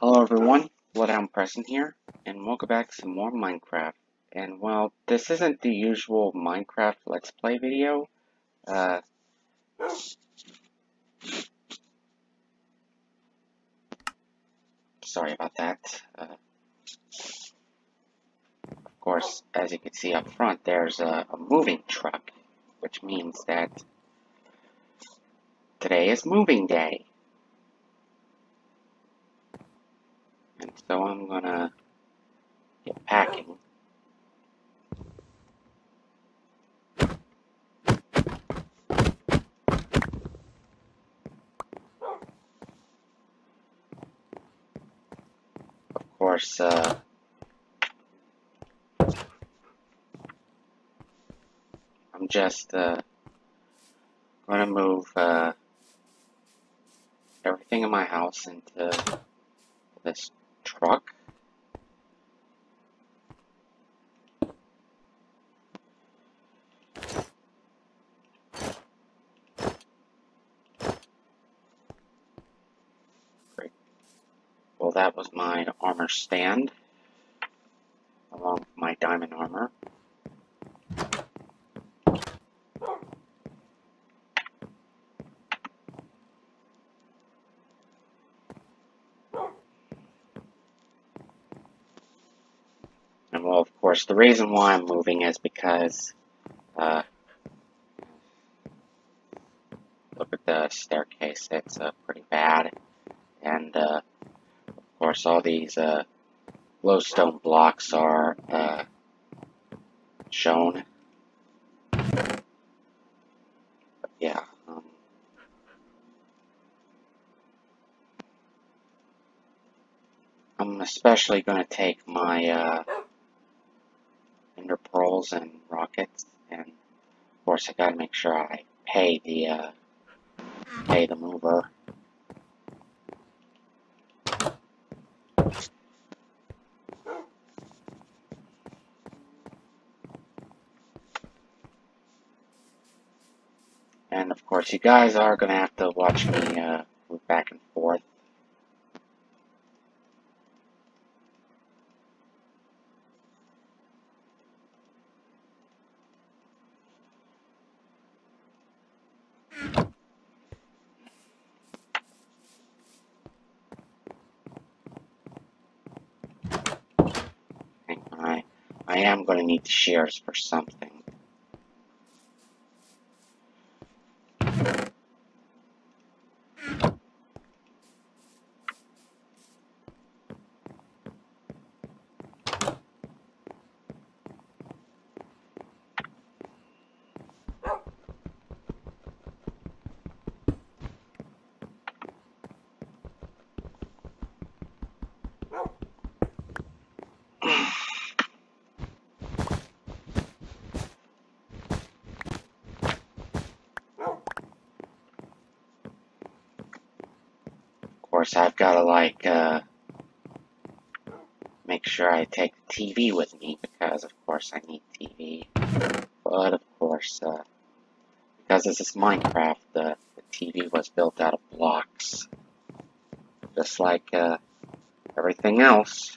Hello everyone, Bloodhound Preston here, and welcome back to more Minecraft. And well, this isn't the usual Minecraft Let's Play video. Sorry about that. Of course, as you can see up front, there's a moving truck, which means that today is moving day. And so I'm gonna get packing. Of course, I'm just gonna move everything in my house into this truck. Great. Well, that was my armor stand, along with my diamond armor. Well, of course, the reason why I'm moving is because, look at the staircase, it's pretty bad, and, of course, all these glowstone blocks are shown. But yeah. I'm especially going to take my, pearls and rockets, and of course I gotta make sure I pay the mover. And of course you guys are gonna have to watch me move back and forth. I am going to need shears for something. I've got to like make sure I take the TV with me, because of course I need TV, but of course because this is Minecraft, the TV was built out of blocks, just like everything else.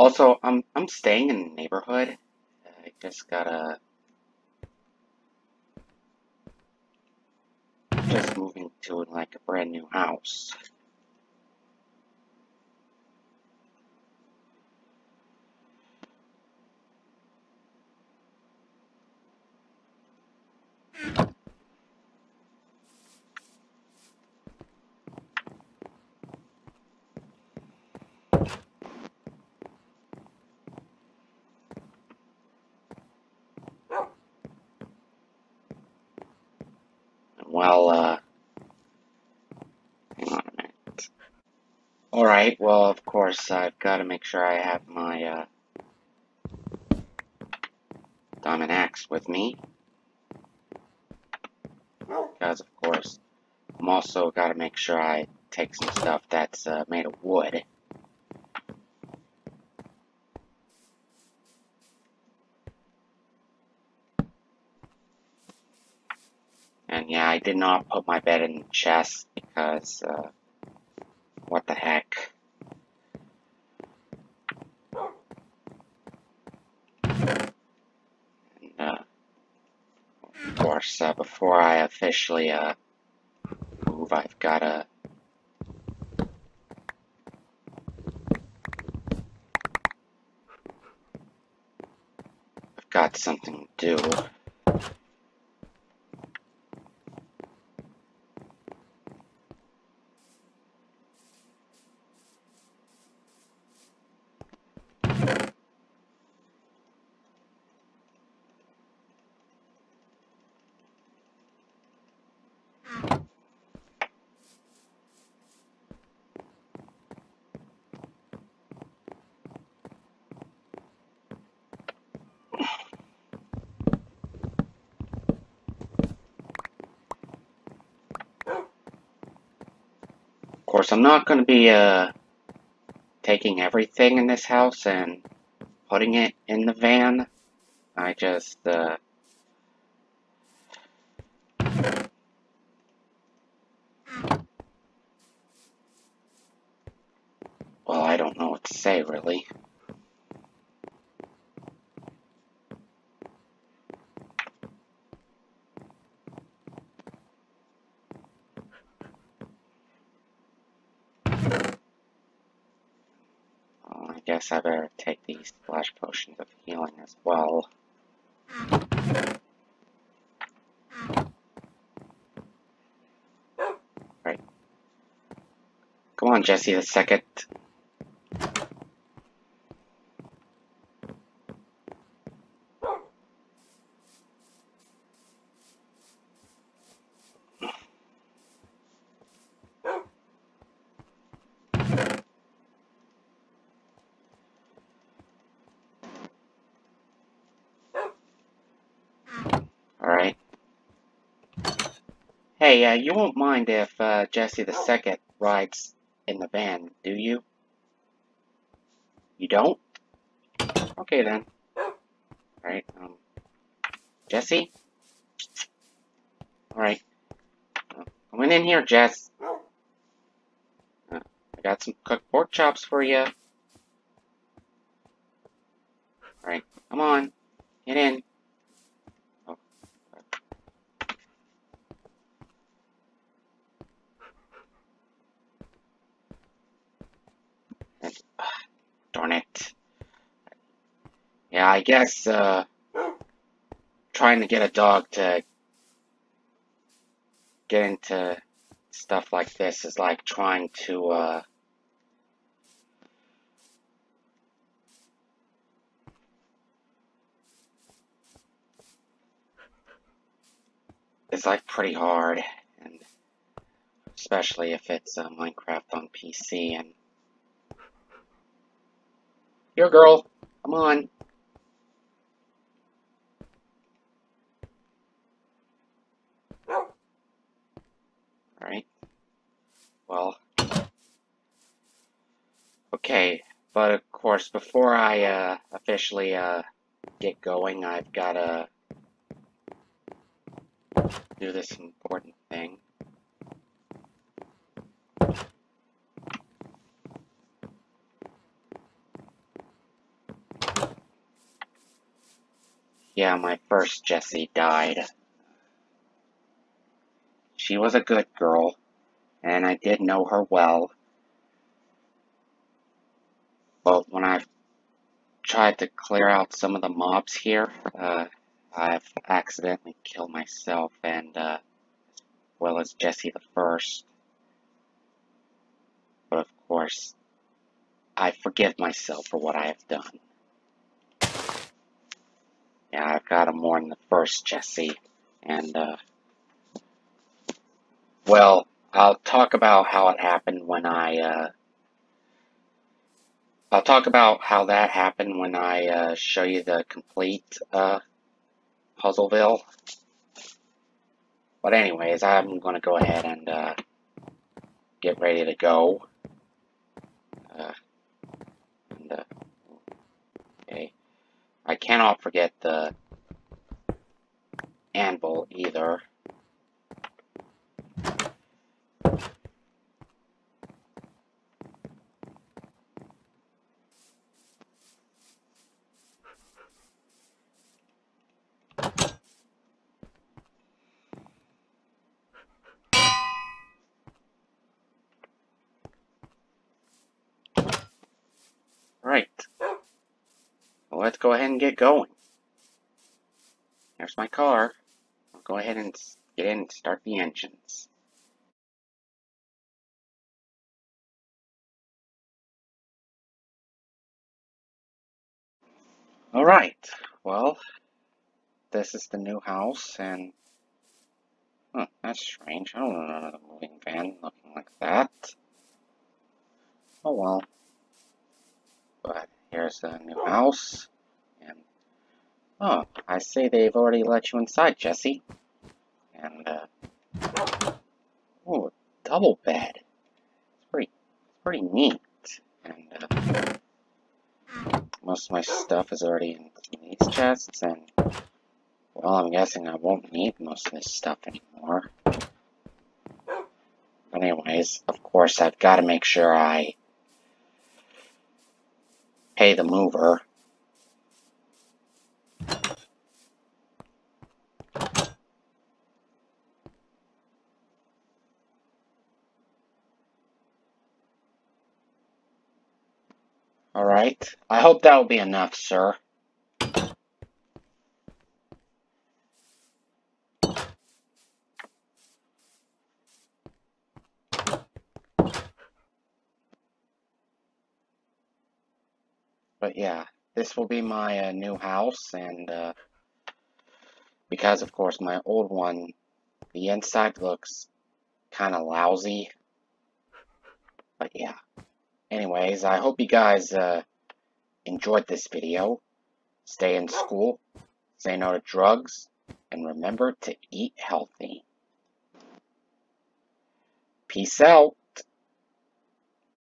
Also, I'm staying in the neighborhood. I just gotta moving to like a brand new house. Well, hang on a minute. Alright, well, of course, I've got to make sure I have my, diamond axe with me. Because, of course, I'm also got to make sure I take some stuff that's, made of wood. I did not put my bed in the chest because, what the heck. And, of course, before I officially, move, I've gotta got something to do. Of course, I'm not going to be taking everything in this house and putting it in the van. I just well, I don't know what to say, really. I guess I better take these splash potions of healing as well. Right. Come on, Jesse the second. Hey, you won't mind if Jesse the second rides in the van, do you? You don't? Okay then. Alright, Jesse? Alright. I went in here, Jess. I got some cooked pork chops for you. Alright, come on. Get in. Darn it. Yeah, I guess, trying to get a dog to get into stuff like this is like trying to, it's like pretty hard, and especially if it's Minecraft on PC and here, girl. Come on. Alright. Well. Okay. But, of course, before I officially get going, I've got to do this important thing. Yeah, my first Jessie died. She was a good girl, and I did know her well. But when I've tried to clear out some of the mobs here, I've accidentally killed myself and, as well as Jessie the first. But of course, I forgive myself for what I have done. Yeah, I've got to mourn the first Jesse, and, well, I'll talk about how that happened when I, show you the complete, Puzzleville. But anyways, I'm gonna go ahead and, get ready to go. Okay. I cannot forget the anvil either. Right. Well, let's go ahead and get going. There's my car. I'll go ahead and get in and start the engines. Alright, well, this is the new house, and... Huh, that's strange. I don't know another moving van looking like that. Oh well. But here's the new house, and... Oh, I see they've already let you inside, Jesse. And, ooh, double bed. It's pretty neat. And, most of my stuff is already in these chests, and, well, I'm guessing I won't need most of this stuff anymore. But anyways, of course, I've got to make sure I pay the mover. Alright, I hope that will be enough, sir. But yeah, this will be my new house, and because of course my old one, the inside looks kind of lousy. But yeah. Anyways, I hope you guys enjoyed this video. Stay in school, say no to drugs, and remember to eat healthy. Peace out.